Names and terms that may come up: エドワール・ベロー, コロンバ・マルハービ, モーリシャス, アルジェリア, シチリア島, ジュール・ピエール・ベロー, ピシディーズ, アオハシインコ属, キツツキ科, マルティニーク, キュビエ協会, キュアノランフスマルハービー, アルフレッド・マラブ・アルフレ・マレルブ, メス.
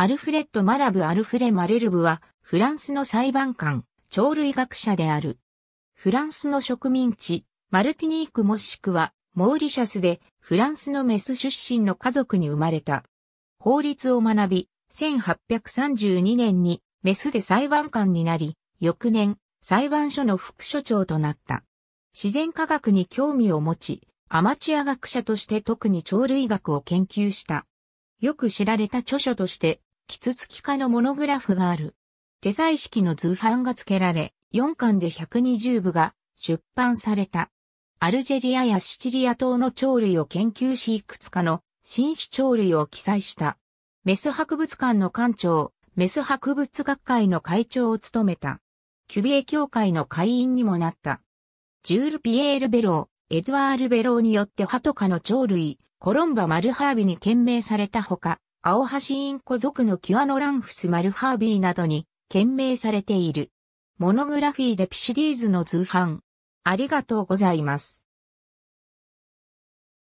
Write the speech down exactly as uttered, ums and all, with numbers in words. アルフレッド・マラブ・アルフレ・マレルブは、フランスの裁判官、鳥類学者である。フランスの植民地、マルティニークもしくは、モーリシャスで、フランスのメス出身の家族に生まれた。法律を学び、せんはっぴゃくさんじゅうにねんに、メスで裁判官になり、翌年、裁判所の副所長となった。自然科学に興味を持ち、アマチュア学者として特に鳥類学を研究した。よく知られた著書として、キツツキ科のモノグラフがある。手彩色の図版が付けられ、よんかんでひゃくにじゅうぶが出版された。アルジェリアやシチリア島の鳥類を研究し、いくつかの新種鳥類を記載した。メス博物館の館長、メス博物学会の会長を務めた。キュビエ協会の会員にもなった。ジュール・ピエール・ベロー、エドワール・ベローによってハト科の鳥類、コロンバ・マルハービに献名されたほか、アオハシインコ属のキュアノランフスマルハービーなどに献名されている。モノグラフィーでピシディーズの図版。ありがとうございます。